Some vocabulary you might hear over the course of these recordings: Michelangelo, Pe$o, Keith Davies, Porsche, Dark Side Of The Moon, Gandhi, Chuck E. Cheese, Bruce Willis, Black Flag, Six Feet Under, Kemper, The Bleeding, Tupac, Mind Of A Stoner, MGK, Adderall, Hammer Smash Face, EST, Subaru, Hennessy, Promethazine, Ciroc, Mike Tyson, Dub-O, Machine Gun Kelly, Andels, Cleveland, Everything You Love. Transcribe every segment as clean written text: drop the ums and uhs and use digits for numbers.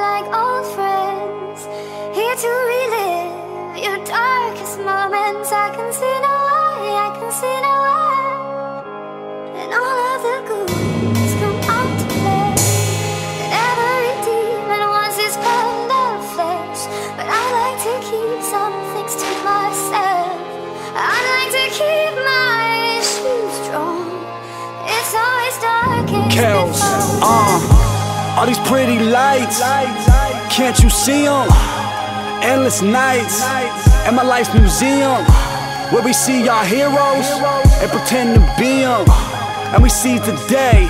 like old friends, here to relive your darkest moments. I can see no eye, I can see no eye, and all of the ghouls come out to play, and every demon wants his pound of flesh. But I like to keep some things to myself, I like to keep my issues strong. It's always dark and Kells, all these pretty lights, can't you see them? Endless nights, and my life's museum, where we see our heroes, and pretend to be them, and we seize the day,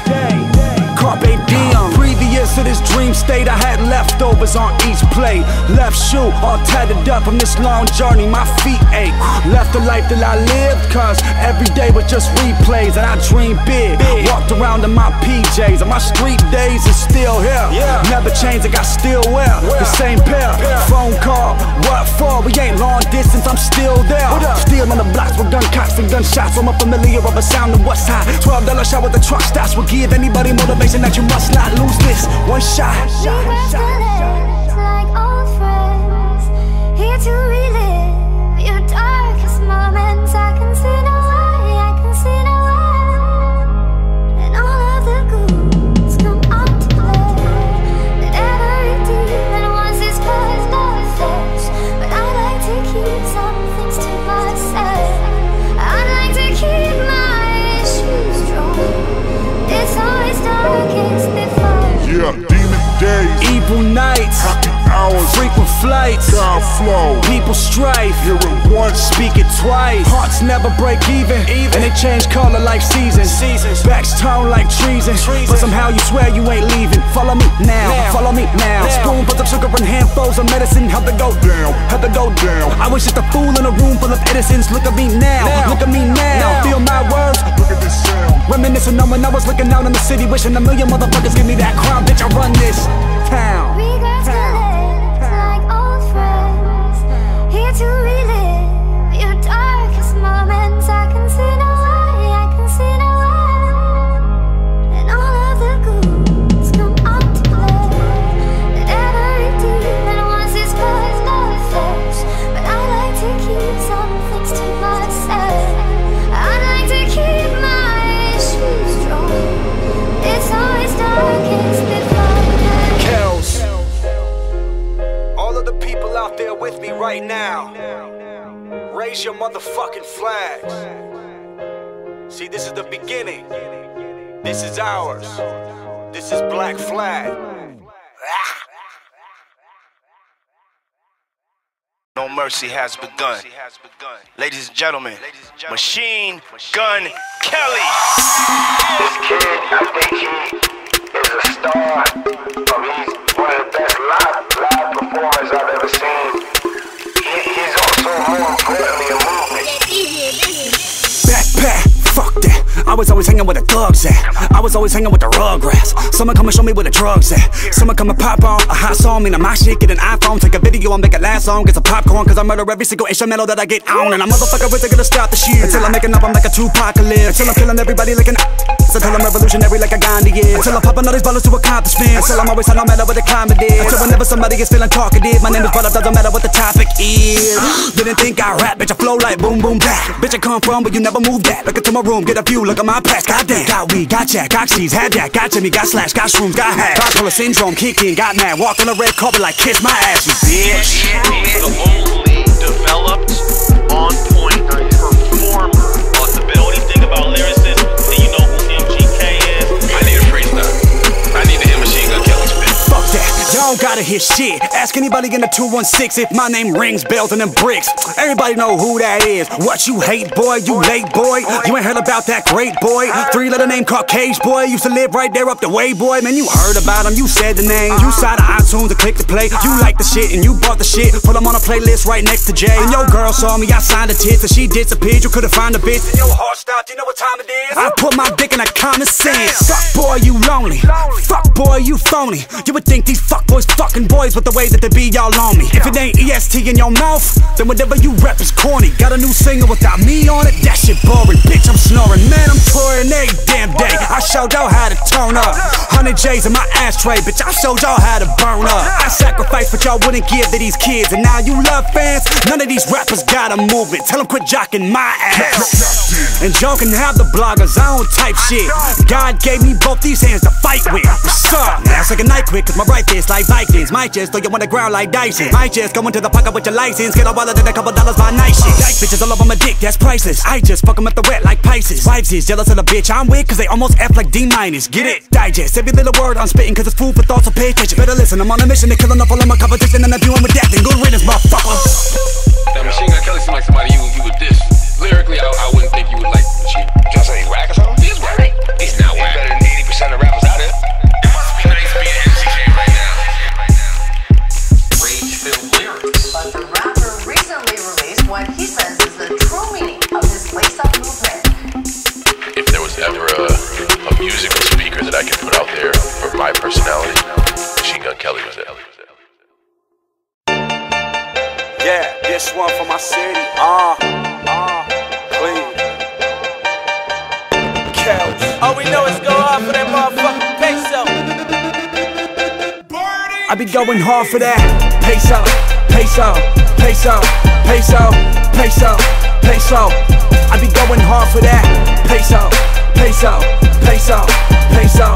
carpe diem. Previous to this dream state, I had leftovers on each plate. Left shoe, all tattered up from this long journey, my feet ache. Left the life that I lived, cause every day was just replays, and I dreamed big. Walked around in my PJs, and my street days is still here. Never changed, like I still wear the same pair. Phone call, what for? We ain't long distance, I'm still there. Still on the blocks with gun cops and gunshots, I'm a familiar of a sound of what's hot. $12 shot with the truck stops will give anybody motivation that you must not lose this one shot. We have to live like old friends, here to relive your darkest moments. I can see no eye, I can see no eye, and all of the ghouls come out to play, and every demon wants his poison of flesh. But I like to keep some things to myself, I like to keep my issues strong. It's always dark, it's before. Yeah, demon days, evil nights, happy hours, frequent flights, God flow, people strife. Hear it once, speak it twice. Hearts never break even. And they change color like seasons. Backs turn like treason. But somehow you swear you ain't leaving. Follow me now, follow me now. Spoonfuls of sugar and handfuls of medicine. How'd they go down, how'd they go down? I was just a fool in a room full of innocents. Look at me now, look at me now. Feel my words, look at this sound. Reminiscing on when I was looking out in the city, wishing a million motherfuckers give me that crown. Bitch, I run this town. We got to live like old friends, here to relive your darkest moments. I can see no eye, I can see no eye, and all of the ghouls come out to play, and every demon wants his poison of flesh. But I like to keep some things to myself, I like to keep my strong. It's always dark, it's before. Kells, all of the people out there with me right now, raise your motherfucking flags. See, this is the beginning. This is ours. This is Black Flag. No mercy has begun. Ladies and gentlemen, Machine Gun Kelly. This kid, I think he is a star. He's one of the best live performers I've ever seen. He's also more importantly a movement. Backpack, fuck that. I was always hanging with the thugs at. I was always hanging with the rugrats. Someone come and show me where the drugs at. Someone come and pop on a hot song. Mean, my shit, get an iPhone, take a video and make it last long. Get some popcorn, cause I murder every single instrumental that I get on. And a motherfucker really gonna stop the shit. Until I'm making up, I'm like a Tupac-a-lib. Until I'm killing everybody like an until I'm revolutionary like a Gandhi is. Until I'm popping all these bottles to accomplishments. Until I'm always on no matter what the climate is. Until whenever somebody is feeling talkative, my name is brought up, doesn't matter what the topic is. Didn't think I rap, bitch, I flow like boom, boom, back. Bitch, I come from, but you never move that. Look into my room, get a view, look at my past, goddamn. Got weed, got jack, got cheese, had that, got Jimmy, got slash, got shrooms, got hash. Bipolar syndrome, kicked in, got mad, walked on the red carpet like kiss my ass, you bitch. The only developed, on point performer on the bill. What do you think about lyricism? Do you know who MGK is? I need a freestyle. I need to hear Machine Gun Kelly's bitch. Fuck that, y'all don't gotta hear shit. Ask anybody in the 216 if my name rings bells and them bricks. Everybody know who that is. What you hate, boy, you late, boy. You ain't heard about that great boy. Three-letter name Caucage, boy. Used to live right there up the way, boy. Man, you heard about him, you said the name. You saw the iTunes to click the play. You like the shit and you bought the shit. Put him on a playlist right next to Jay. And your girl saw me, I signed a tits, and she disappeared, you couldn't find a bitch. And your heart stopped, you know what time it is. I put my dick in a common sense. Fuck, boy, you lonely. Fuck, Boy, you phony. You would think these fuckboys fucking boys with the way that they be all on me. If it ain't EST in your mouth, then whatever you rep is corny. Got a new single without me on it, that shit boring. Bitch, I'm snoring, man, I'm touring every damn day. I showed y'all how to turn up. 100 J's in my ashtray, bitch, I showed y'all how to burn up. I sacrificed what y'all wouldn't give to these kids, and now you love fans. None of these rappers gotta move it. Tell them quit jocking my ass. And y'all can have the bloggers, I don't type shit. God gave me both these hands to fight with. What's up? Now it's like a night quick, cause my right fist like Vikings. Might just throw you on the ground like Dyson. Might just go into the pocket with your license. Get a wallet and a couple dollars by night shit. Like bitches all over my dick, that's priceless. I just fuck them at the wet like Pisces. Wives is jealous of the bitch I'm with, cause they almost F like D-. Get it? Digest every little word I'm spitting, cause it's food for thought, so pay attention. Better listen, I'm on a mission to kill enough all of my competition. And I'm doing with that, then good riddance, motherfucker. That Machine Gun Kelly seems like somebody you would diss. Lyrically, I wouldn't think you would like Machine. Do you want to say he's whack or something? He is whack. He's not whack. He's better than 80% of rappers out there. It must be nice being MCK right now. Rage-filled lyrics. But the rapper recently released what he says is the true meaning of his lace-up movement. If there was ever a musical speaker that I could put out there for my personality, Machine Gun Kelly was it. Yeah, this one for my city. Cleveland. Kelly. All we know is go off for that motherfucking Pe$o. I be going hard for that. Pe$o, Pe$o, Pe$o, Pe$o, Pe$o, Pe$o. I be going hard for that. Pe$o, Pe$o, Pe$o, Pe$o, Pe$o,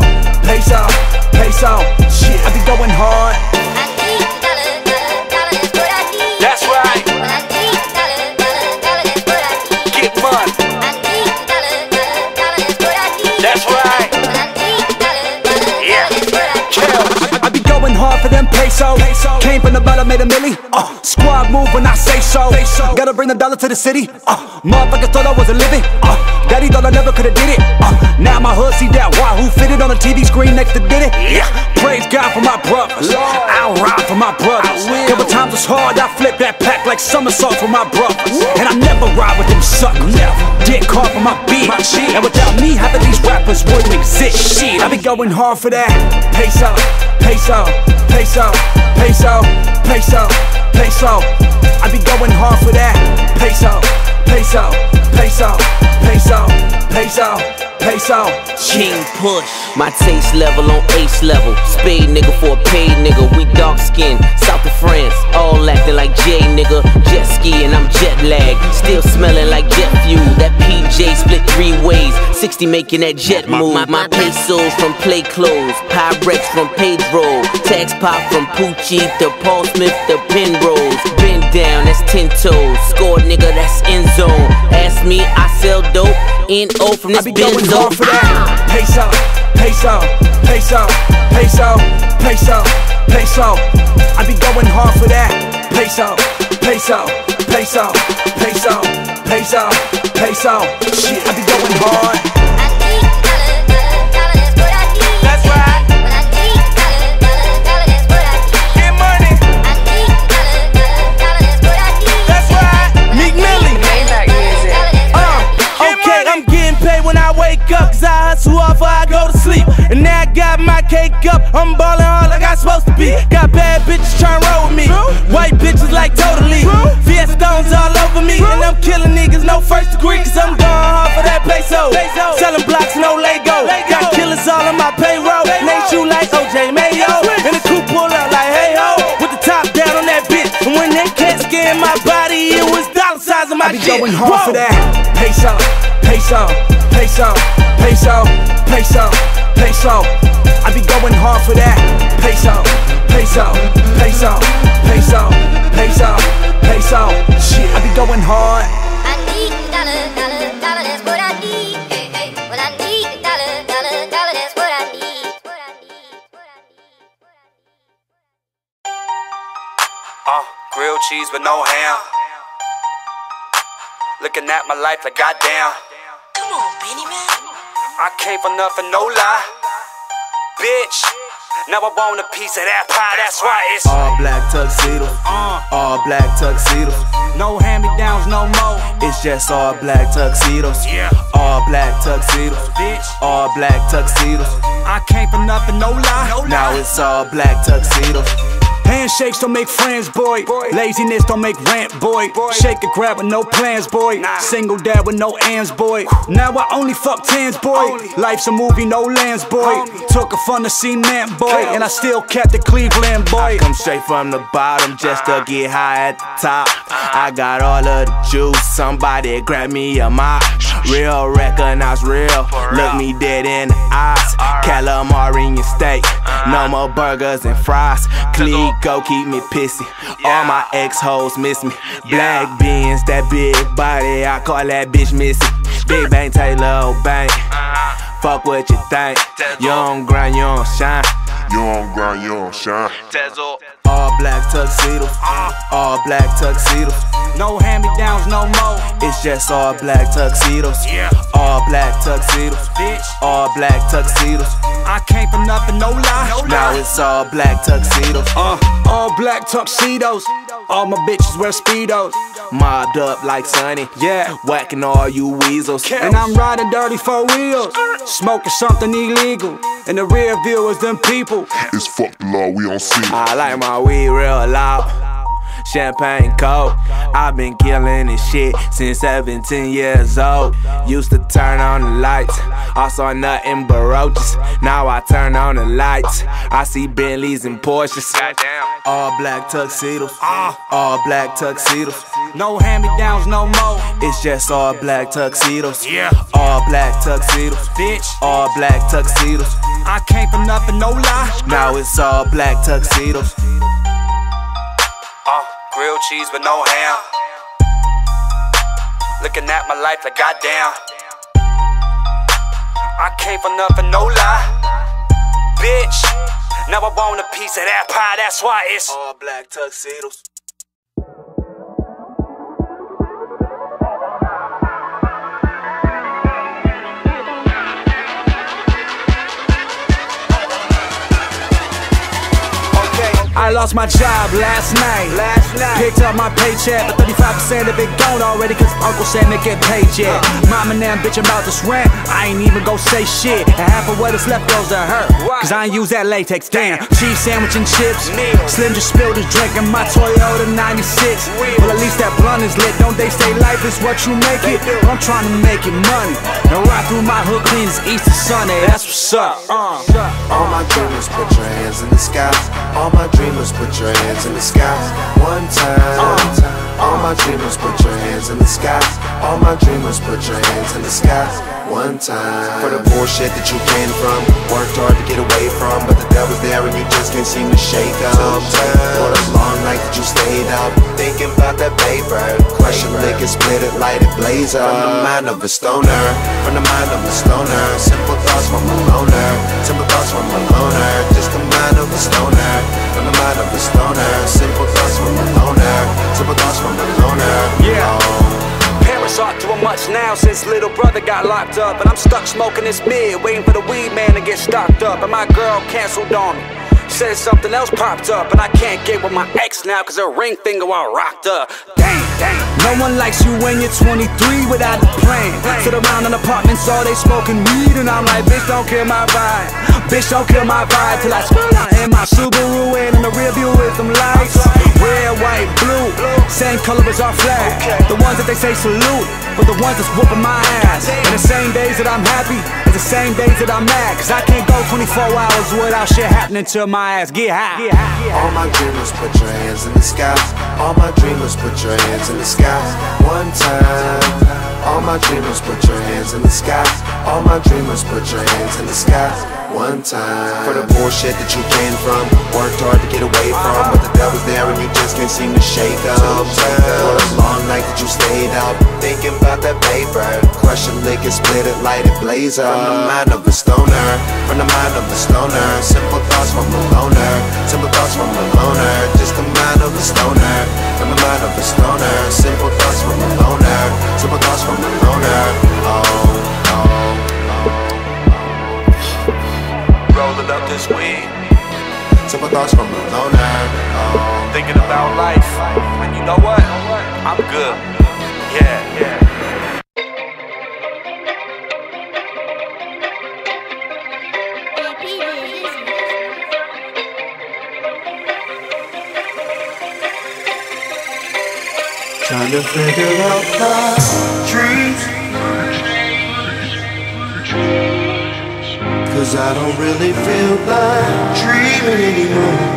Pe$o. Shit, I be going hard. Hard for them Pe$o. Came from the bottom, made a milli. Squad move when I say so. Gotta bring the dollar to the city. Motherfuckers thought I wasn't living. Daddy thought I never coulda did it. Now my hood see that wahoo fitted on a TV screen next to did it. Yeah, praise God for my brothers. I'll ride for my brothers. Couple times it's hard, I flip that pack like somersaults for my brothers. And I never ride with them suckers. Dick hard for my beat. And without me, half of these rappers wouldn't exist. Shit, I be going hard for that. Pe$o. Pe$o, Pe$o, Pe$o, Pe$o, Pe$o. I be going hard for that. Pe$o, Pe$o, Pe$o, Pe$o, Pe$o, Pe$o. King push, my taste level on ace level. Spade nigga for a paid nigga. We dark skin, south of France, all acting like J nigga. Jet skiing, I'm jet lag, still smelling like jet fuel. That PJ split 3 ways. 60 making that jet move. My Pe$os from play clothes, Pyrex from Pedro, tax pop from Pucci to Paul Smith to Penrose. Bend down, that's 10 toes. Score nigga, that's end zone. Ask me, I sell dope. N.O. from this Benzo. I be going hard for that. Pe$o, Pe$o, Pe$o, Pe$o, Pe$o, Pe$o. I be going hard for that. Pe$o, Pe$o, Pe$o, Pe$o, Pe$o, Pe$o. Shit, I be going hard. And now I got my cake up, I'm ballin' hard like I'm supposed to be. Got bad bitches tryna roll with me, white bitches like totally. Fiestones all over me, and I'm killing niggas, no first degree. Cause I'm going hard for that Pe$o, selling blocks, no Lego. Got killers all on my payroll, name shoot like OJ Mayo. And the coupe pull up like hey ho, with the top down on that bitch. And when they can't scan my body, it was dollar size on my dick. I be going hard for that. Pe$o, Pe$o, Pe$o, Pe$o, Pe$o, Pe$o. I be going hard for that. Pe$o, Pe$o, Pe$o, Pe$o, Pe$o, Pe$o. Shit, I be going hard. I need a dollar, dollar, dollar, that's what I need. Well, I need a dollar, dollar, dollar, that's what I need. Grilled cheese with no ham. Looking at my life like goddamn. Come on, Benny man. I came from nothing, no lie, bitch. Now I want a piece of that pie, that's why it's all black tuxedo, all black tuxedo. No hand-me-downs, no more. It's just all black tuxedos, all black tuxedos, bitch. All black tuxedos. I came from nothing, no lie. Now it's all black tuxedo. Handshakes don't make friends, boy. Laziness don't make rent, boy. Shake and grab with no plans, boy. Single dad with no hands, boy. Now I only fuck tens, boy. Life's a movie, no lands, boy. Took a fun to see man, boy. And I still kept the Cleveland, boy. I come straight from the bottom just to get high at the top. I got all of the juice, somebody grab me a mop. Real, recognize real, look me dead in the eyes. Calamari and steak, no more burgers and fries. Clee go keep me pissy, all my ex-hoes miss me. Black beans, that big body, I call that bitch Missy. Big bang, Taylor Bank, fuck what you think. You don't grind, you don't shine. You don't grind, you don't shine. All black tuxedo, all black tuxedo. No hand-me-downs, no more. It's just all black tuxedos. All black tuxedos. All black tuxedos. I came from nothing, no lie. Now it's all black tuxedos. All black tuxedos. All my bitches wear Speedos. Mobbed up like Sonny. Yeah, whacking all you weasels. And I'm riding dirty four wheels, smoking something illegal. And the rear view is them people. It's fuck the law, we don't see it. I like my weed real loud, champagne cold. I've been killing this shit since 17 years old. Used to turn on the lights, I saw nothing but roaches. Now I turn on the lights, I see Bentleys and Porsches. All black tuxedos, all black tuxedos. No hand-me-downs, no more. It's just all black tuxedos. All black tuxedos, all black tuxedos. I came from nothing, no lie. Now it's all black tuxedos. Grilled cheese with no ham. Looking at my life like goddamn. I came from nothing, no lie. Bitch, now I want a piece of that pie, that's why it's all black tuxedos. I lost my job last night. Picked up my paycheck, but 35% of it gone already, cause Uncle Sam didn't get paid yet. Mama and them bitch about this rent, I ain't even gon' say shit. And half of what is left goes to her, cause I ain't use that latex, damn. Cheese sandwich and chips, Slim just spilled his drink in my Toyota 96. Well, at least that blunt is lit. Don't they say life is what you make it? Well, I'm tryna make it money. And ride through my hood clean as Easter Sunday, that's what's up. All my dreamers, put your hands in the sky. All my dreamers, put your hands in the sky. One time. All my dreamers, put your hands in the sky. All my dreamers, put your hands in the sky. One time. For the bullshit that you came from, worked hard to get away from, but the devil's there and you just can't seem to shake up. For the long night that you stayed up, thinking about that paper. Crush your liquor, split it, light it, blaze up. From the mind of a stoner, from the mind of a stoner. Simple thoughts from a loner, simple thoughts from a loner. Just the mind of a stoner, from the mind of a stoner. Simple thoughts from a loner, simple thoughts from a loner. Parents aren't doing much now since little brother got locked up, and I'm stuck smoking this mid, waiting for the weed man to get stocked up. And my girl canceled on me, said something else popped up, and I can't get with my ex now, cause her ring finger all rocked up. Dang. No one likes you when you're 23 without a plan. Sit around in apartments all day smoking weed, and I'm like, bitch, don't kill my vibe. Bitch, don't kill my vibe. Till I spill out in my Subaru, and in the rear view is them lights. Red, white, blue, same color as our flag. The ones that they say salute, but the ones that's whooping my ass. And the same days that I'm happy is the same days that I'm mad, cause I can't go 24 hours without shit happening to my ass. Get high. All my dreamers, put your hands in the sky. All my dreamers, put your hands in the sky. One time. All my dreamers, put your hands in the sky. All my dreamers, put your hands in the sky. One time. For the bullshit that you came from, worked hard to get away from, but the devil's there and you just can't seem to shake up. For the long night that you stayed up, thinking about that paper. Crush your liquor, split it, light it, blaze up. From the mind of a stoner, from the mind of a stoner. Simple thoughts from a loner, simple thoughts from a loner. Just the mind of a stoner, from the mind of a stoner. Simple thoughts from a loner, simple thoughts from a loner. Rolling up this weed, simple thoughts from a loner. Thinking about life, and you know what? I'm good. Yeah. Trying to figure out the trees, cause I don't really feel like dreaming anymore.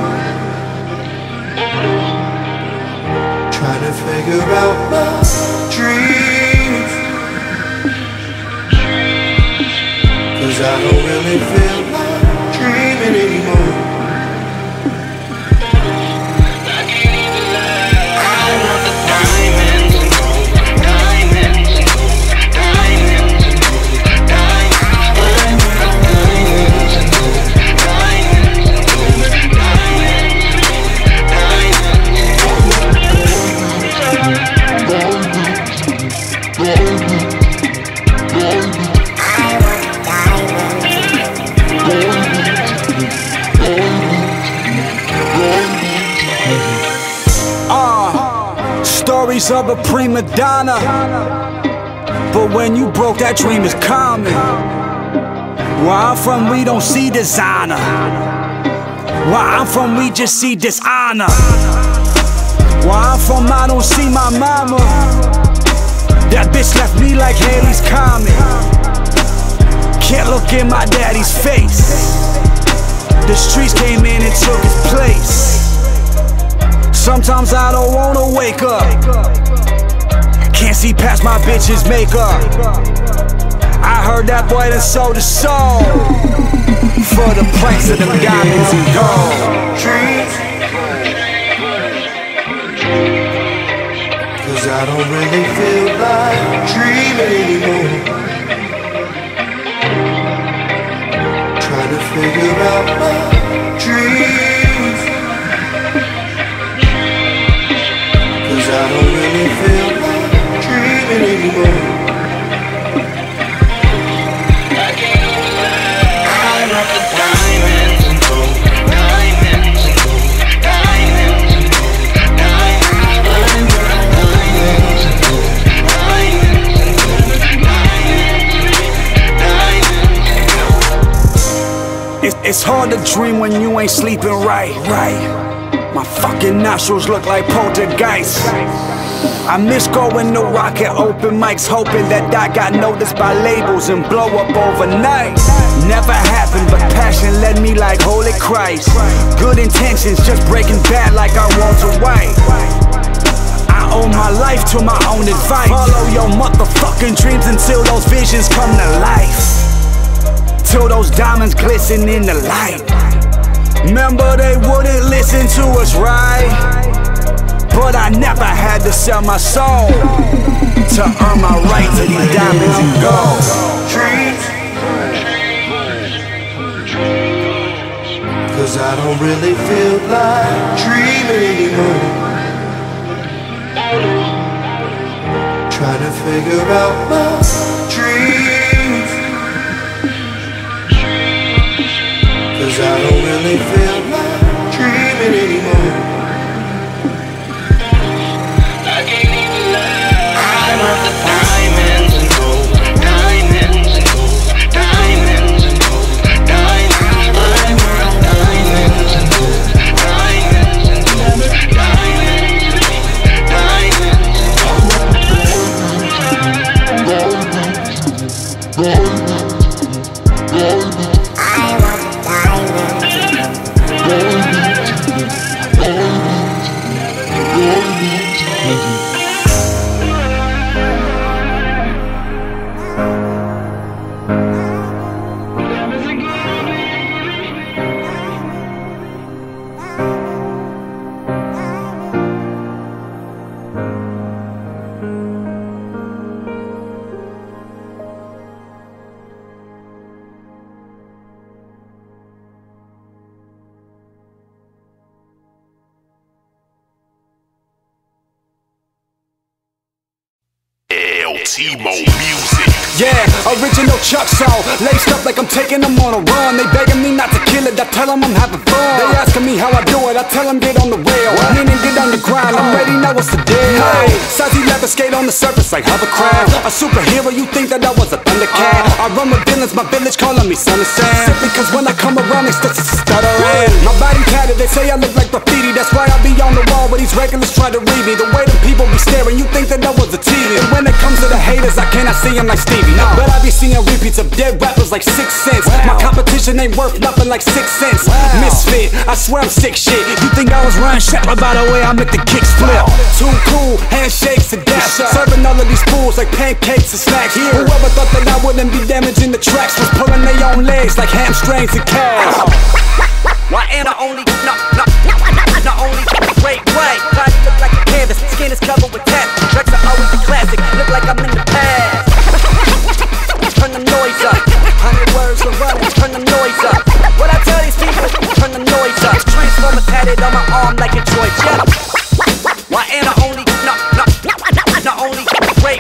Trying to figure out my dreams, cause I don't really feel like dreaming anymore. Stories of a prima donna, but when you broke, that dream is common. Where I'm from, we don't see dishonor. Where I'm from, we just see dishonor. Where I'm from, I don't see my mama. That bitch left me like Haley's Comet. Can't look in my daddy's face. The streets came in and took his place. Sometimes I don't wanna wake up. Can't see past my bitch's makeup. I heard that boy done sold his soul for the price of them diamonds and gold. Dreams, cause I don't really feel like dreaming anymore. Trying to figure out my dreams, cause I don't really feel like dreaming anymore. I can't lie. I'm not the diamonds and gold, diamonds and gold, diamonds and gold, diamonds and gold, diamonds and gold, diamonds and gold, diamonds and gold. It's hard to dream when you ain't sleeping right, right. My fucking nostrils look like poltergeists. I miss going to rock at open mics, hoping that I got noticed by labels and blow up overnight. Never happened, but passion led me like holy Christ. Good intentions just breaking bad like I want to White. I owe my life to my own advice. Follow your motherfucking dreams until those visions come to life, till those diamonds glisten in the light. Remember they wouldn't listen to us, right? But I never had to sell my soul to earn my right to these diamonds and gold. Dreams, cause I don't really feel like dreaming anymore. Trying to figure out my dreams, cause I don't really feel like dreaming anymore. I can't even lie. I'm not the diamonds and gold, diamonds and gold, diamonds and gold, diamonds and gold, diamonds and gold, diamonds and gold, diamonds. Original Chuck song, laced up like I'm taking them on a run. They begging me not to kill it, I tell them I'm having fun. They asking me how I do it, I tell them get on the rail. Meaning get on the grind, I'm ready, now what's the deal? Hey. Sizey leather skate on the surface like hovercraft. A superhero, you think that I was a thundercat. I run with villains, my village calling me Son of Sam. Simply cause when I come around they stuttering. My body tatted, they say I look like graffiti. That's why I be on the wall with these regulars try to read me. The way the people be staring, you think that I was a TV. And when it comes to the haters, I cannot see them like Stevie. No. But I be seeing repeats of dead rappers like 6 cents. Wow. My competition ain't worth nothing like 6 cents. Wow. Misfit, I swear I'm sick shit. You think I was running shit, but by the way I make the kicks flip. Too cool, handshakes and daps. Serving all of these fools like pancakes and snacks. Here. Whoever thought that I wouldn't be damaging the tracks was pulling their own legs like hamstrings and calves. Why ain't I only not only wait, body look like a canvas, skin is covered with tats. Tracks are always a classic, look like I'm in the past. Turn the noise up, 100 words are running, turn the noise up. What I tell these people, turn the noise up. Transformer tatted on my arm like a Troy Jeff. Why ain't I only not only wait,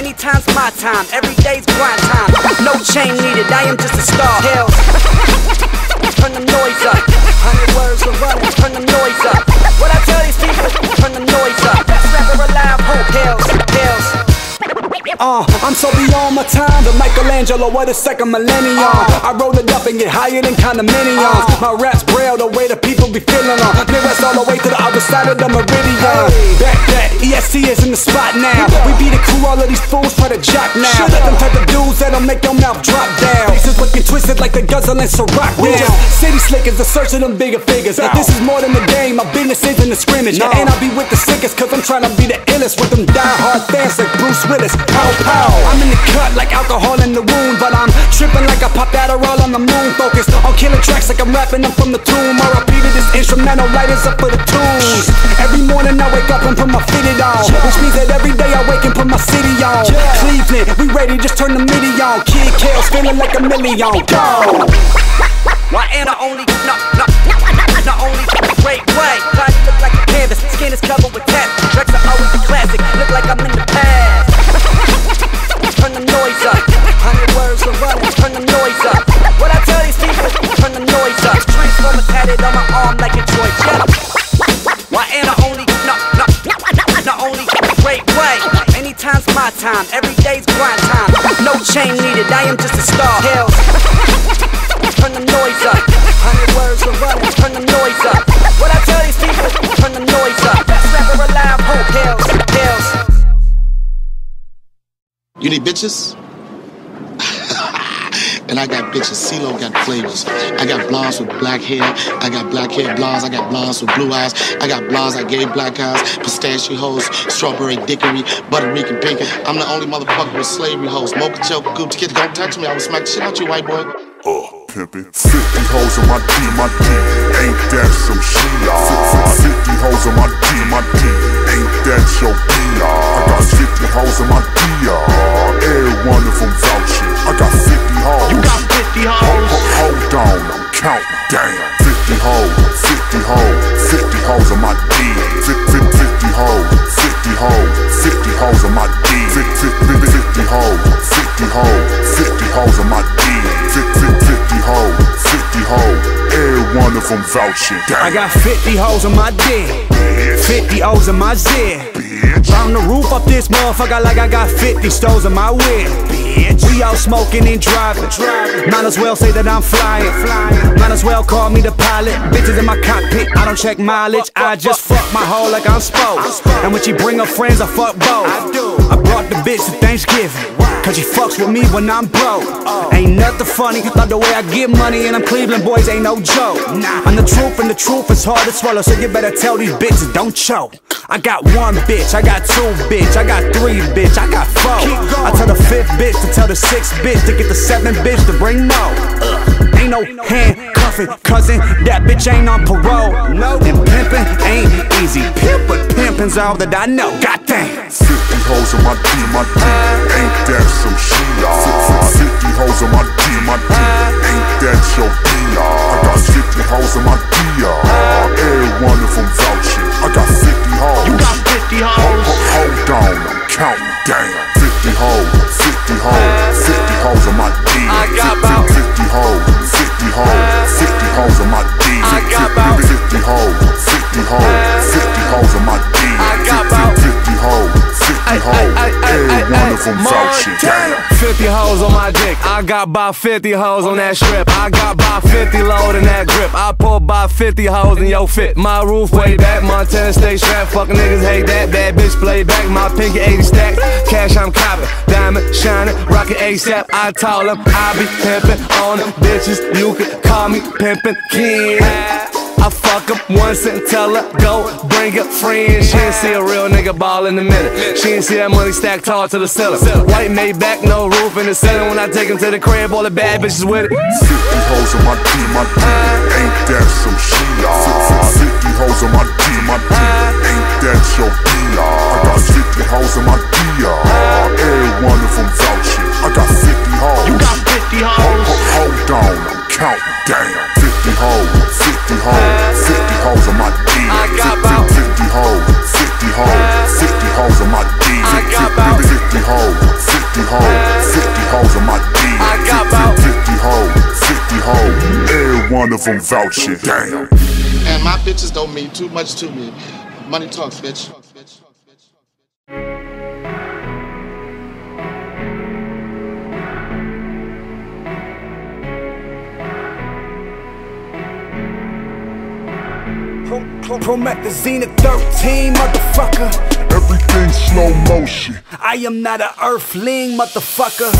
anytime's my time, every day's grind time. No chain needed, I am just a star. Hells, turn the noise up, 100 words are running, turn the noise up. What I tell these people, turn the noise up. That's never alive, hope hills. I'm so beyond my time, the Michelangelo of the second millennium. I roll it up and get higher than condominiums. My raps braille the way the people be feeling on. Mirrors all the way to the other side of the meridian. Back, EST is in the spot now. We be the crew, all of these fools try to jock now. Shut up, them type of dudes that'll make your mouth drop down. Faces looking twisted like they're guzzling Ciroc down. City slickers, the search of them bigger figures. This is more than a game, my business isn't a scrimmage. And I be with the sickest, cause I'm trying to be the illest. With them diehard fans like Bruce Willis. I'm in the cut like alcohol in the wound, but I'm tripping like I popped Adderall on the moon. Focused on killing tracks like I'm rapping them from the tomb. R.I.P. to this instrumental, light is up for the tunes. Every morning I wake up and put my fitted on, which means that every day I wake and put my city on. Cleveland, we ready, just turn the MIDI on. Kid Kale's feeling like a million. Go! Why ain't I only not only wait. Body look like a canvas, skin is covered with tats. Tracks are always a classic, look like I'm in the past. Turn the noise up, 100 words are running, turn the noise up. What I tell these people, turn the noise up. Transformer tatted on my arm like a Troy Jeff. Why ain't I only, not only wait. Anytime's my time, every day's grind time. No chain needed, I am just a star. Hells, turn the noise up, 100 words are running, turn the noise up. What I tell these people, turn the noise up. That's never alive, hope hills. You need bitches? And I got bitches. CeeLo got flavors. I got blondes with black hair. I got black hair blondes. I got blondes with blue eyes. I got blondes. I gave black eyes. Pistachio hoes. Strawberry dickery. Butter Rican and pink. I'm the only motherfucker with slavery hoes. Mocha choke. Goops. Kid, don't touch me. I will smack the shit out you, white boy. Pimpin'. 50 hoes in my D, ain't that some shit? 50 hoes in my D, ain't that your D? I got 50 hoes in my D, every one of them vouching. I got 50 hoes. You got 50 hoes? Hold on, I'm counting down. 50 hoes, 50 hoes, 50 hoes in my D. 50 hoes, 50 hoes, 50 hoes in my D. 50 hoes, 50 hoes, 50 hoes in my D. 50 hoes, 50 hoes, every one of them vouching. I got 50 hoes on my dick, 50 O's on my zip. I'm the roof up this motherfucker like I got 50 stoves in my whip. We all smoking and driving, might as well say that I'm flying. Might as well call me the pilot. Bitches in my cockpit, I don't check mileage. I just fuck my hoe like I'm supposed. And when she bring her friends, I fuck both. I brought the bitch to Thanksgiving, cause she fucks with me when I'm broke. Ain't nothing funny, love the way I get money. And I'm Cleveland boys, ain't no joke. I'm the truth and the truth is hard to swallow. So you better tell these bitches, don't choke. I got 1 bitch, I got 2 bitch, I got 3 bitch, I got 4. I tell the 5th bitch to tell the 6th bitch, to get the 7th bitch to bring more. Ain't no handcuffing, cousin, that bitch ain't on parole. And pimpin' ain't easy, but pimpin's all that I know. Goddamn. 50 hoes in my D, ain't that some shit? 50 hoes in my D, ain't that your D? I got 50 hoes in my D, every one of them vouching. I got 50 hoes. You got 50 hoes? Hold on, I'm counting down. 50 hoes, 50 hoes, 50 hoes in my D. I got about 50 hoes, 50 hoes, 50 hoes in my D. I got about 50 hoes, 50 hoes, 50 hoes in my D. I got about 50 hoes, 50 hoes, every one of them vouching. 50 hoes on my dick. I got about 50 hoes on that strip. I got about 50 load in that grip. I pull about 50 hoes in your fit. My roof way back, Montana State strap. Fucking niggas hate that, bad bitch play back. My pinky 80 stacks, cash I'm copping. Diamond shining, rockin' ASAP. I told him I be pimpin' on them bitches. You can call me Pimpin' King. I fuck up once and tell her, go bring a friend. She ain't see a real nigga ball in a minute. She ain't see that money stacked tall to the cellar. White made back, no roof in the ceiling. When I take him to the crib, all the bad bitches with it. 50 hoes on my D, ain't that some shit, y'all? 50 hoes on my D, ain't that your D, y'all? I got 50 hoes on my D, y'all. Every one of them vouching. I got 50 hoes. You got 50 hoes? Hold on, I'm counting down. 50 hoes, 50 hoes, 50 hoes on my D. 50 hoes, 50 hoes, 50 hoes on my D. 50 hoes, 50 hoes, 50 hoes on my D. 50 hoes, 50 hoes, every one of them vouching. Damn. And my bitches don't mean too much to me. Money talks, bitch. Promethazine 13, motherfucker. Everything slow motion. I am not an earthling, motherfucker.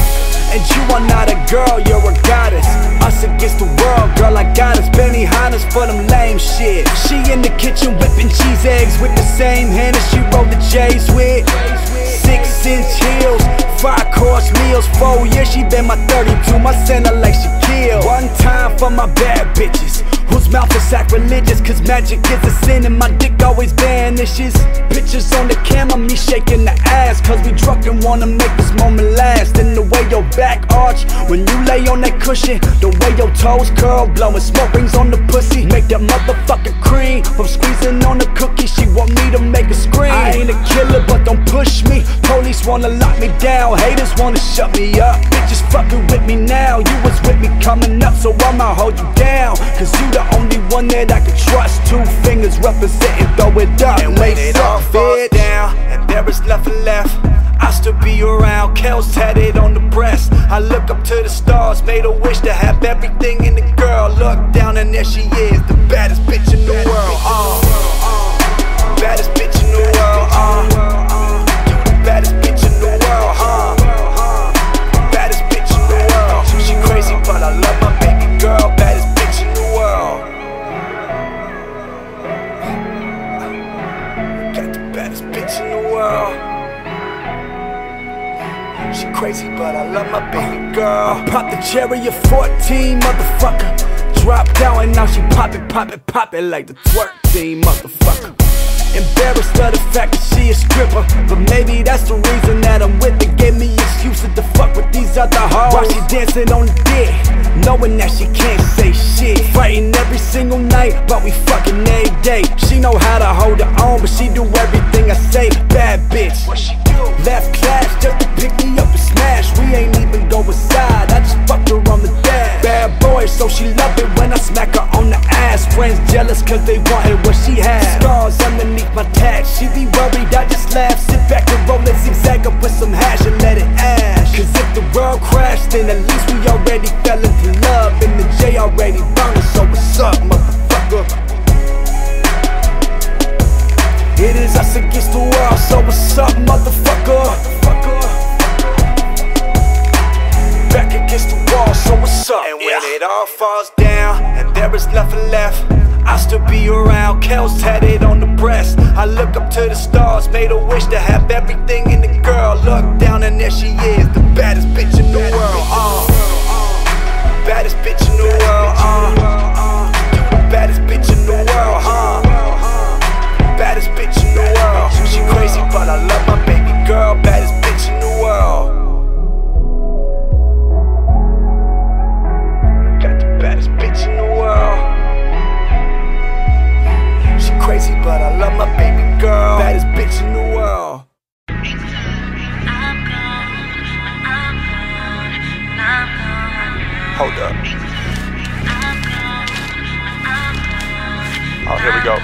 And you are not a girl, you're a goddess. Us against the world, girl, I got us. Benny Hanna's for them lame shit. She in the kitchen whipping cheese eggs with the same hand as she rolled the J's with. 6-inch heels, 5-course meals, 4 years, she been my 32, my center like she killed. One time for my bad bitches, whose mouth is sacrilegious, cause magic is a sin and my dick always vanishes. Pictures on the camera, me shaking the ass, cause we drunk and wanna make this moment last. And the way your back arch, when you lay on that cushion, the way your toes curl, blowing smoke rings on the pussy. Make that motherfucking cream, from squeezing on the cookie, she want me to make a scream. I ain't a killer, but don't push me. Police wanna lock me down, haters wanna shut me up. Bitches fucking with me now, you was with me coming up, so I'ma hold you down. Cause you the only one that I can trust. 2 fingers representing, throw it up. And when it all falls down, and there is nothing left, I still be around, Kel's tatted on the breast. I look up to the stars, made a wish to have everything in the girl. Look down and there she is, the baddest bitch in the world. Baddest bitch in the world, baddest bitch in the world, baddest bitch in the world. She crazy, but I love my baby girl. Baddest bitch in the world. Got the baddest bitch in the world. She crazy, but I love my baby girl. I popped the cherry at 14, motherfucker. Dropped out and now she pop it like the twerk team, motherfucker. Embarrassed of the fact that she a stripper, but maybe that's the reason that I'm with it. Gave me excuses to fuck with these other hoes. While she dancing on the dick, knowing that she can't say shit. Fighting every single night, but we fucking every day. She know how to hold her own, but she do everything I say. Bad bitch, what she do? Left class just to pick me up and smash. We ain't even go inside, I just fucked her on the dash. Bad boy, so she love it when I smack her on the ass. Friends jealous cause they wanted what she had. Scars underneath my tag, she be worried, I just laugh. Sit back and roll that zigzag up with some hash and let it ash. Cause if the world crashed, then at least we already fell into love. And the J already burned us, so what's up, motherfucker? It is us against the world, so what's up, motherfucker? Back against the wall, so what's up? And when it all falls down, and there is nothing left, I still be around, Kel's tatted on the breast. I look up to the stars, made a wish to have everything in the girl. Look down and there she is, the baddest bitch in the world. Baddest bitch in the world. You the baddest bitch in the world, baddest bitch in the world. She crazy, but I love my baby girl. Baddest bitch in the world. Got the baddest bitch in the world. Crazy, but I love my baby girl. Baddest bitch in the world. Hold up. Oh, here we go.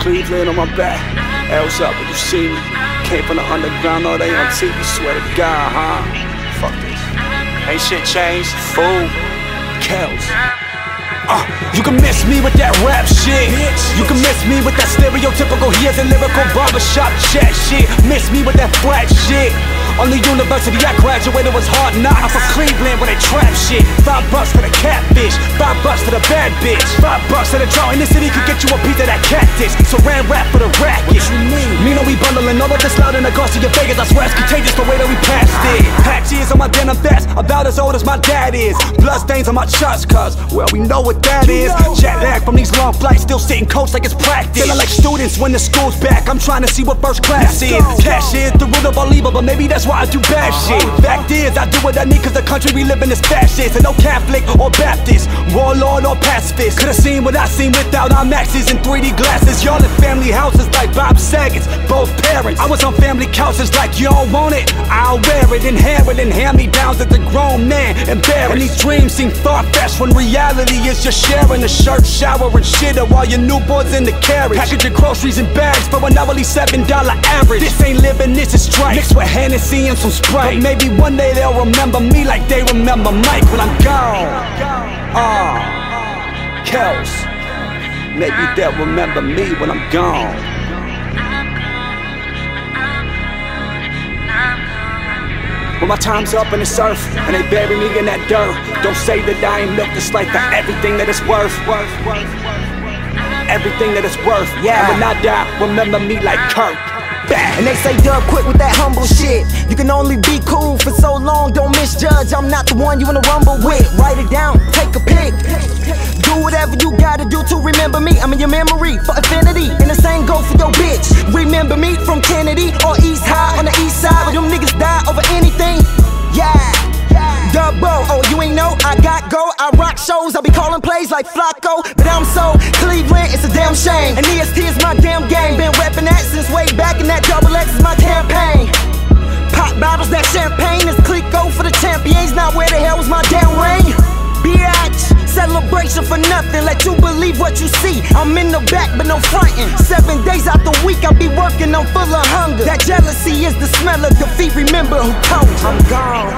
Cleveland on my back. L's up, but you see me. Came from the underground, all they on TV. Swear to God, huh? Fuck this. Ain't shit changed. Fool. Kells. You can miss me with that rap shit. You can miss me with that stereotypical here's a lyrical barbershop chat shit. Miss me with that flat shit. On the university I graduated was hard knock. I'm from Cleveland where they trap shit. $5 for the catfish, $5 for the bad bitch, $5 for the drought. In the city could get you a piece of that cactus. So ran rap for the racket. Me know we bundling all of this loud in the cost of your Vegas. I swear it's contagious the way that we passed it. Patch years on my denim vest, about as old as my dad is. Blood stains on my shots cause, well we know what that is. Jet lag from these long flights, still sitting coach like it's practice. Feeling like students when the school's back. I'm trying to see what first class is. Cash is the root of all evil, but maybe that's why I do bad shit. Fact is, I do what I need cause the country we live in is fascist. And no Catholic or Baptist, warlord or pacifist. Could've seen what I seen without our maxes and 3D glasses. Y'all in family houses like Bob Saget's, both parents. I was on family couches like y'all want it, I'll wear it. Inheriting hand-me-downs that the grown man embarrassed. And these dreams seem far-fetched when reality is just sharing a shirt, shower and shitter while your newborn's in the carriage. Packaging groceries in bags for an hourly $7 average. This ain't living, this is strife. Mixed with Hennessy and some Sprite. But maybe one day they'll remember me like they remember Mike when I'm gone. Kells. Maybe they'll remember me when I'm gone. When my time's up in this earth and they bury me in that dirt, don't say that I ain't milked this life for everything that it's worth. Everything that it's worth. Yeah. And when I die, remember me like Kirk. And they say, Dub, quit with that humble shit. You can only be cool for so long, don't misjudge. I'm not the one you wanna rumble with. Write it down, take a pic. Do whatever you gotta do to remember me. I'm in your memory for infinity. And the same goes for your bitch. Remember me from Kennedy or East High on the East Side, where them niggas die over anything. Yeah. Dubbo, oh you ain't know, I got go, I rock shows, I be calling plays like Flacco. But I'm so Cleveland, it's a damn shame. And EST is my damn game, been reppin' that since way back. And that double X is my campaign. Pop bottles, that champagne is Clico for the champions. Now where the hell was my damn ring? Biatch, celebration for nothing, let you believe what you see. I'm in the back but no frontin'. 7 days out the week I be working, I'm full of hunger. That jealousy is the smell of defeat, remember who told you. I'm gone.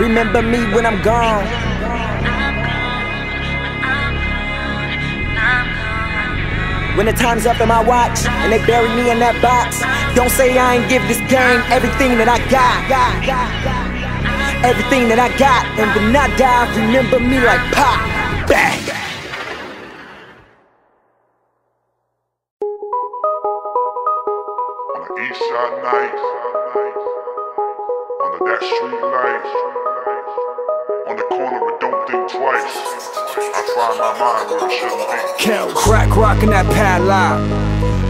Remember me when I'm gone. When the time's up in my watch and they bury me in that box, don't say I ain't give this game everything that I got. Everything that I got. And when I die, remember me like Pop. Back. Crack rockin' that padlock,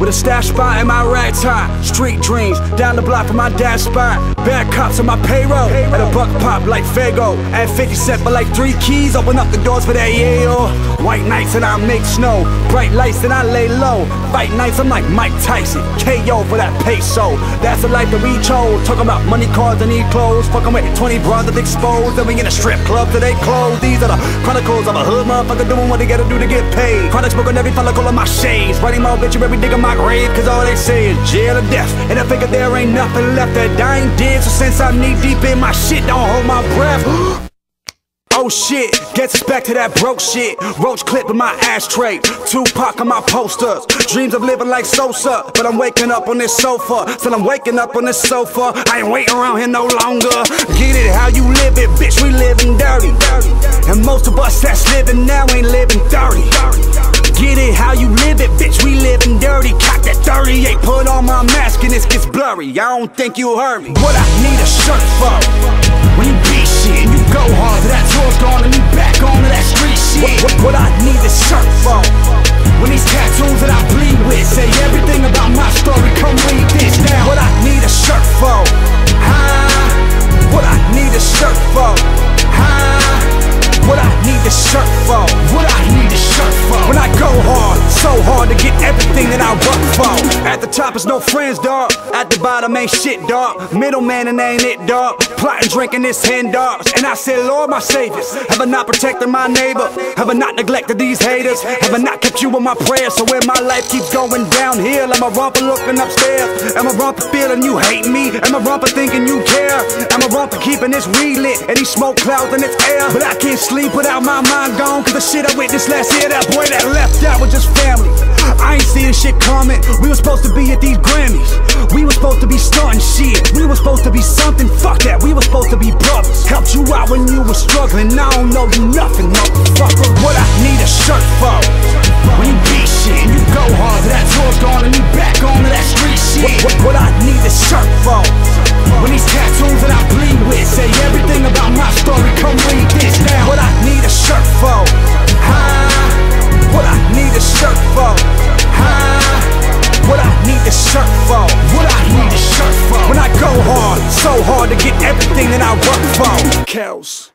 with a stash spot in my rags high. Street dreams, down the block from my dad's spot. Bad cops on my payroll, at a buck pop like Fago. At 50 cent but like 3 keys, open up the doors for that yayo. White nights and I make snow, bright lights and I lay low. Fight nights I'm like Mike Tyson, KO for that peso. That's the life that we chose, talking about money, cars, and need clothes. Fucking with 20 bras that exposed, then we in a strip club that they closed. These are the chronicles of a hood motherfucker doing what they gotta do to get paid. Chronic smoke on every follicle of my shades, writing my obituary, digging my grave. Cause all they say is jail or death, and I figure there ain't nothing left that I ain't did. So since I'm knee deep in my shit, don't hold my breath. Oh shit, gets us back to that broke shit. Roach clip in my ashtray, Tupac on my posters. Dreams of living like Sosa, but I'm waking up on this sofa. Till I'm waking up on this sofa, I ain't waiting around here no longer. Get it how you live it, bitch, we living dirty. And most of us that's living now ain't living 30. Get it how you live it, bitch, we living dirty. Cock that 38, put on my mask and this gets blurry. I don't think you heard me. What I need a shirt for? When you beat shit, you go hard, that tour's gone and you back onto that street shit. What I need is shirt for. When these tattoos that I bleed with say everything about my story, come read this now. What I need a shirt for, huh? What I need a shirt for, huh? What I need a shirt for, what I need a shirt for. When I go hard, so hard to get everything everything that I work for. At the top is no friends, dog. At the bottom ain't shit, dog. Middleman and ain't it, dog. Plotting, drinking this hand, dog. And I said, Lord, my saviors, have I not protected my neighbor? Have I not neglected these haters? Have I not kept you in my prayers? So when my life keeps going downhill, am I rumpa looking upstairs? Am I rumpa feeling you hate me? Am I rumpa thinking you care? Am I rumpa keeping this weed lit and these smoke clouds in its air? But I can't sleep without my mind gone, cause the shit I witnessed last year, that boy that left out was just family. I ain't see this shit coming. We were supposed to be at these Grammys. We were supposed to be starting shit. We were supposed to be something, fuck that. We were supposed to be brothers. Helped you out when you were struggling. I don't know you nothing, motherfucker. What I need a shirt for? When you beat shit and you go hard, that tour's gone and you back onto that street shit. What I need a shirt for? When these tattoos that I bleed with say everything about my story, come read this now. What I need a shirt for? What I need a shirt for? What I need a shirt for? What I need a shirt for? When I go hard, so hard to get everything that I work for. Kells.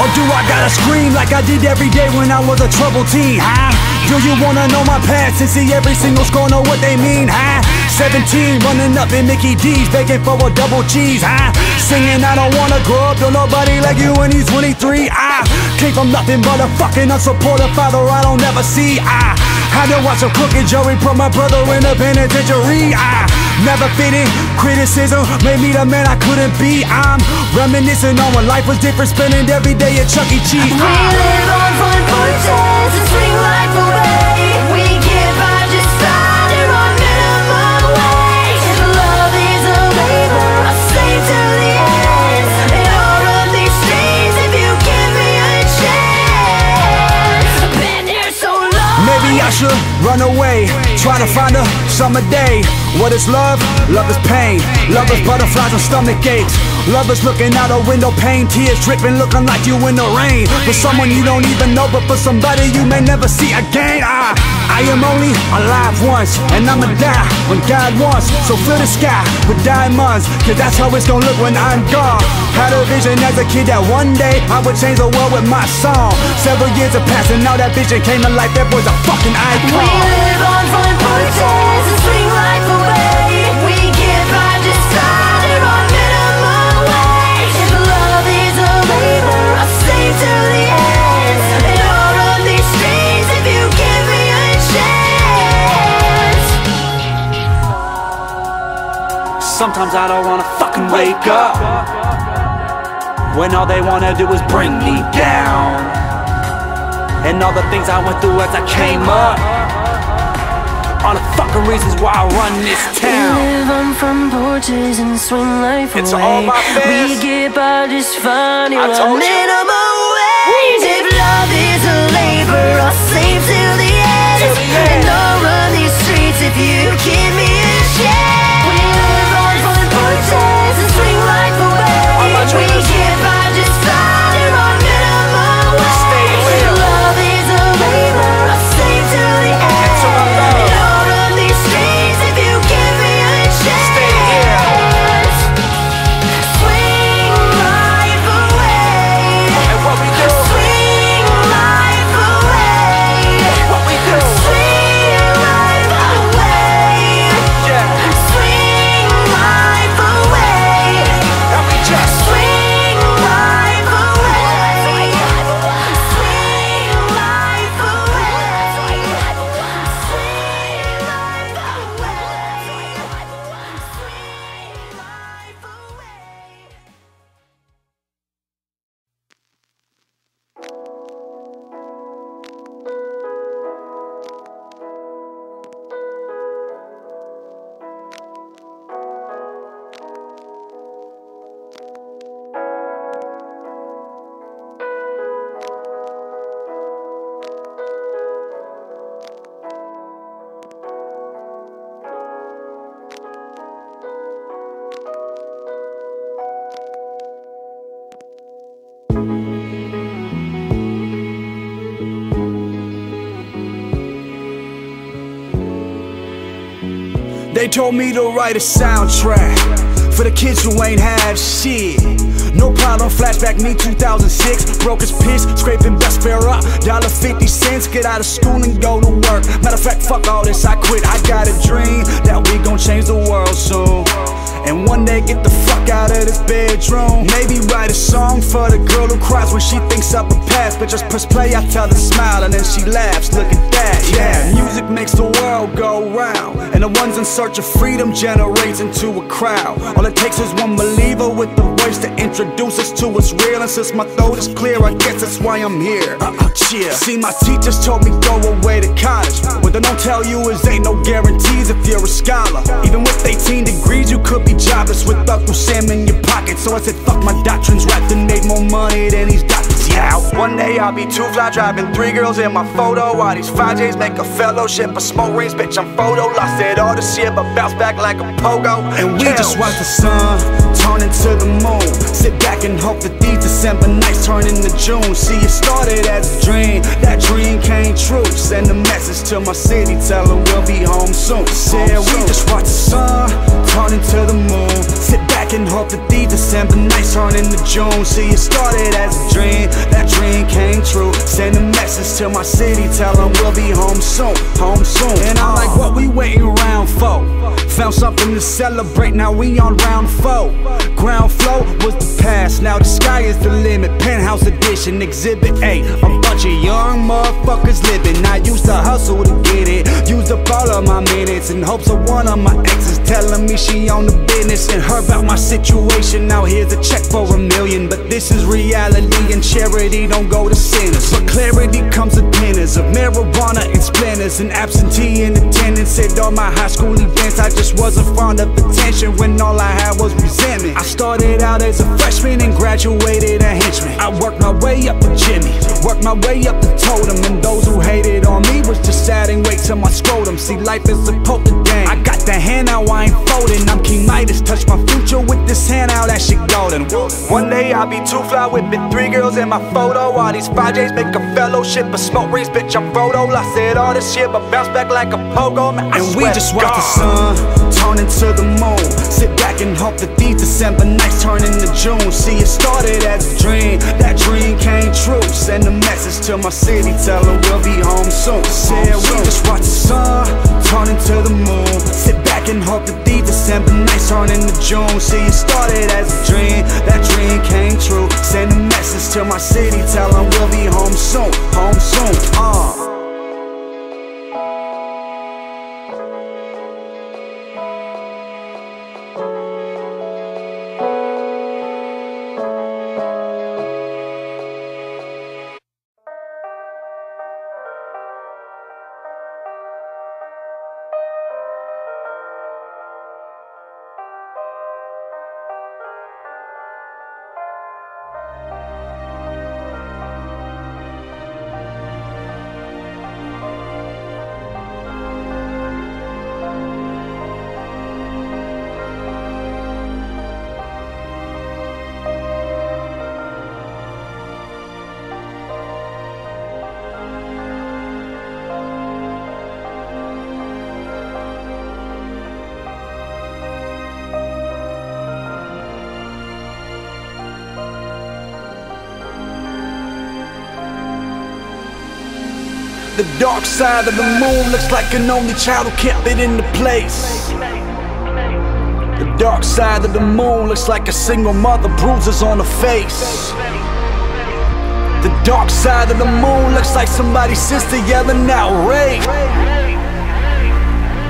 Or do I gotta scream like I did every day when I was a troubled teen, huh? Do you wanna know my past and see every single score, know what they mean, huh? 17, running up in Mickey D's, begging for a double cheese, huh? Singing I don't wanna grow up, don't nobody like you when he's 23, I came from nothing but a fucking unsupported father I don't ever see, I had to watch a crooked Joey put my brother in a penitentiary, I never fitting, criticism made me the man I couldn't be. I'm reminiscing on when life was different, spending every day at Chuck E. Cheese. We live on fun porches and swing life away. We give our desire on minimum wage. If love is a labor, I'll slave to the end. And all of these things, if you give me a chance. I've been here so long. Maybe I should run away, try to find a summer day. What is love? Love is pain. Love is butterflies and stomach aches. Love is looking out a window pane, tears dripping, looking like you in the rain. For someone you don't even know, but for somebody you may never see again. I am only alive once, and I'ma die when God wants. So fill the sky with diamonds, cause that's how it's gonna look when I'm gone. Had a vision as a kid that one day I would change the world with my song. Several years have passed and now that vision came to life. That boy's a fucking icon. We live on fun porches and swing life away. We give our desire on minimum wage. If love is a labor, I'll slave to the end. And all of these streets, if you give me a chance. Sometimes I don't wanna fucking wake up, when all they wanna do is bring me down. And all the things I went through as I came up, all the fucking reasons why I run this town. We live on front porches and swing life away. It's all my best. We get by just fine. I told you. Minimum wage. If love is a labor, I'll slave till the end. And I'll run these streets if you give me a chance. We live on front porches and swing life away. We get by just fine. You're on minimum wage. If love is a labor, I'll slave till the end. They told me to write a soundtrack for the kids who ain't have shit. No problem, flashback me 2006. Broke as piss, scraping best fare up, $1.50. Get out of school and go to work. Matter of fact, fuck all this, I quit. I got a dream that we gon' change the world soon, and one day get the fuck out of this bedroom. Maybe write a song for the girl who cries when she thinks up her past. But just press play, I tell her smile and then she laughs. Look at that, yeah. Music makes the world go round, and the ones in search of freedom generates into a crowd. All it takes is one believer with the voice to introduce us to what's real. And since my throat is clear, I guess that's why I'm here. Cheer. See, my teachers told me go away to college. What they don't tell you is ain't no guarantees if you're a scholar. Even with 18 degrees, you could be jobless with Uncle Sam in your pocket. So I said fuck my doctrines, rapped and made more money than these doctors, yeah. One day I'll be too fly, driving 3 girls in my photo. All these 5Js make a fellowship of smoke rings, bitch I'm photo. Lost it all this year but bounce back like a pogo. And we just watch the sun turn into the moon. Sit back and hope that these December nights turn into June. See, it started as a dream, that dream came true. Send a message to my city, tell her we'll be home soon. Said we just watch the sun turn into the moon. Sit back and hope that these December nights turn into June. See, it started as a dream, that dream came true. Send a message to my city, tell them we'll be home soon, home soon. And I'm like, what we waiting around for? Found something to celebrate, now we on round 4. Ground floor was the past, now the sky is the limit. Penthouse edition, exhibit 8. A bunch of young motherfuckers living. I used to hustle to get it, used up all of my minutes in hopes of one of my exes telling me she on the business and her about my situation. Now here's a check for $1 million, but this is reality and charity don't go to sinners. But clarity comes with dinners of marijuana and splinters and absentee in attendance. At all my high school events, I just wasn't fond of attention when all I had was resentment. I started out as a freshman and graduated a henchman. I worked my way up to Jimmy, worked my way up the totem, and those who hated on me was just sad and wait till my scrotum. See, life is a poker game. I got the hand, now I ain't folding. I'm King Midas, touch my future with this hand, out that shit golden. One day I'll be too fly, whipping 3 girls in my photo. All these 5Js make a fellowship of smoke rings, bitch I'm photo. Lost it all this year but bounce back like a pogo, man. And we just watch the sun turn into the moon. Sit back and hope that these December nights turn into June. See, it started as a dream, that dream came true. Send a message to my city, tell her we'll be home soon. Said we just watch the sun turn into the moon. Sit back and hope that these December nights turn into June. See, it started as a dream, that dream came true. Send a message to my city, tell them we'll be home soon, home soon. The dark side of the moon looks like an only child who can't fit into place. The dark side of the moon looks like a single mother, bruises on her face. The dark side of the moon looks like somebody's sister yelling out rape.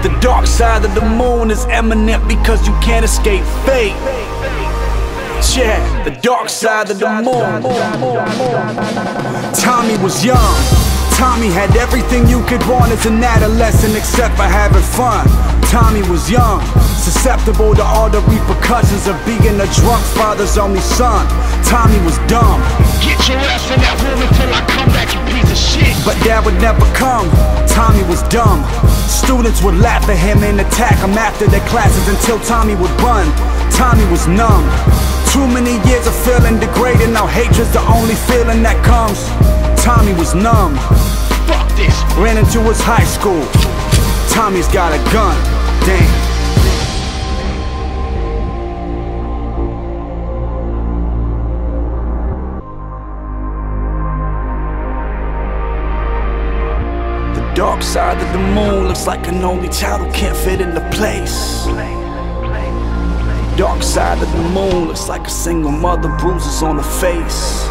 The dark side of the moon is imminent because you can't escape fate. Yeah, the dark side of the moon. Tommy was young. Tommy had everything you could want as an adolescent except for having fun. Tommy was young, susceptible to all the repercussions of being a drunk father's only son. Tommy was dumb. Get your ass in that room until I come back, you piece of shit. But dad would never come. Tommy was dumb. Students would laugh at him and attack him after their classes until Tommy would run. Tommy was numb. Too many years of feeling degraded, now hatred's the only feeling that comes. Tommy was numb. Fuck this. Ran into his high school. Tommy's got a gun. Damn. Feels like an only child who can't fit in the place. Dark side of the moon, looks like a single mother, bruises on her face.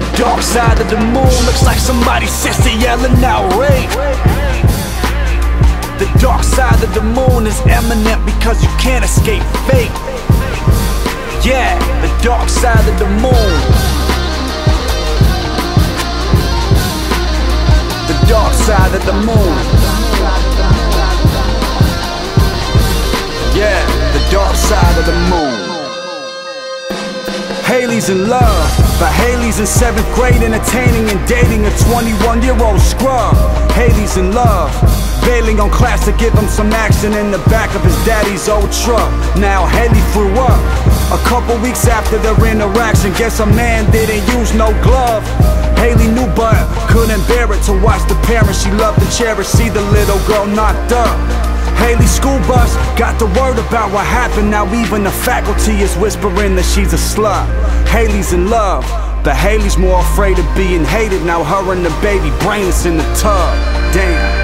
The dark side of the moon, looks like somebody's sister yelling out rape. The dark side of the moon is imminent because you can't escape fate. Yeah, the dark side of the moon. The dark side of the moon. Yeah, the dark side of the moon. Haley's in love, but Haley's in 7th grade entertaining and dating a 21-year-old scrub. Haley's in love, bailing on class to give him some action in the back of his daddy's old truck. Now Haley threw up a couple weeks after their interaction. Guess a man didn't use no glove. Haley knew but couldn't bear it to watch the parents she loved and cherished see the little girl knocked up. Haley's school bus got the word about what happened. Now even the faculty is whispering that she's a slut. Haley's in love, but Haley's more afraid of being hated. Now her and the baby brainless in the tub. Damn.